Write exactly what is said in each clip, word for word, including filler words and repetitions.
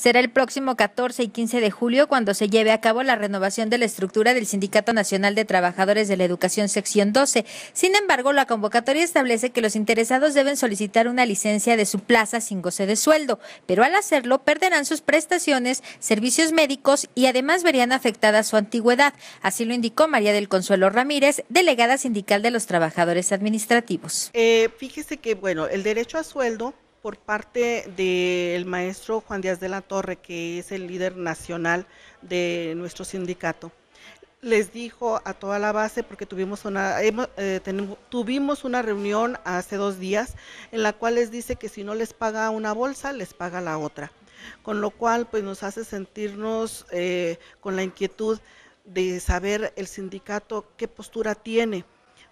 Será el próximo catorce y quince de julio cuando se lleve a cabo la renovación de la estructura del Sindicato Nacional de Trabajadores de la Educación Sección doce. Sin embargo, la convocatoria establece que los interesados deben solicitar una licencia de su plaza sin goce de sueldo, pero al hacerlo perderán sus prestaciones, servicios médicos y además verían afectada su antigüedad. Así lo indicó María del Consuelo Ramírez, delegada sindical de los trabajadores administrativos. Eh, fíjese que, bueno, el derecho a sueldo por parte del maestro Juan Díaz de la Torre, que es el líder nacional de nuestro sindicato. Les dijo a toda la base, porque tuvimos una, eh, tenemos, tuvimos una reunión hace dos días, en la cual les dice que si no les paga una bolsa, les paga la otra. Con lo cual, pues nos hace sentirnos eh, con la inquietud de saber el sindicato qué postura tiene,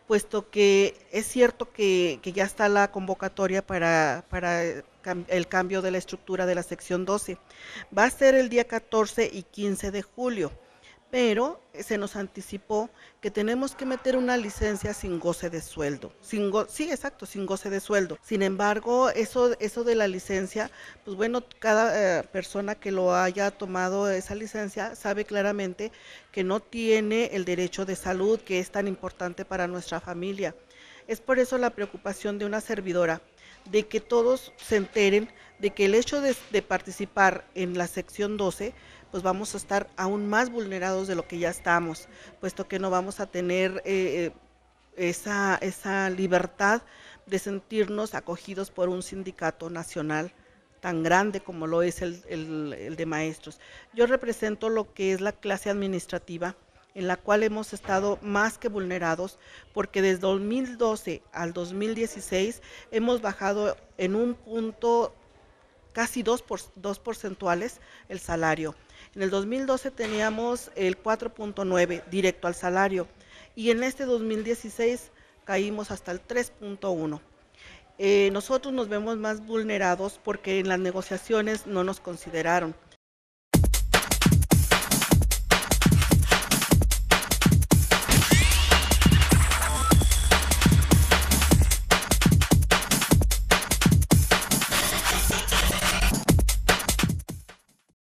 puesto que es cierto que, que ya está la convocatoria para, para el cambio de la estructura de la sección doce. Va a ser el día catorce y quince de julio, pero se nos anticipó que tenemos que meter una licencia sin goce de sueldo. Sin go sí, exacto, sin goce de sueldo. Sin embargo, eso, eso de la licencia, pues bueno, cada eh, persona que lo haya tomado esa licencia sabe claramente que no tiene el derecho de salud que es tan importante para nuestra familia. Es por eso la preocupación de una servidora, de que todos se enteren de que el hecho de, de participar en la sección doce, pues vamos a estar aún más vulnerados de lo que ya estamos, puesto que no vamos a tener eh, esa, esa libertad de sentirnos acogidos por un sindicato nacional tan grande como lo es el, el, el de maestros. Yo represento lo que es la clase administrativa, en la cual hemos estado más que vulnerados, porque desde dos mil doce al dos mil dieciséis hemos bajado en un punto casi dos, por, dos porcentuales el salario. En el dos mil doce teníamos el cuatro punto nueve directo al salario y en este dos mil dieciséis caímos hasta el tres punto uno. Eh, nosotros nos vemos más vulnerados porque en las negociaciones no nos consideraron.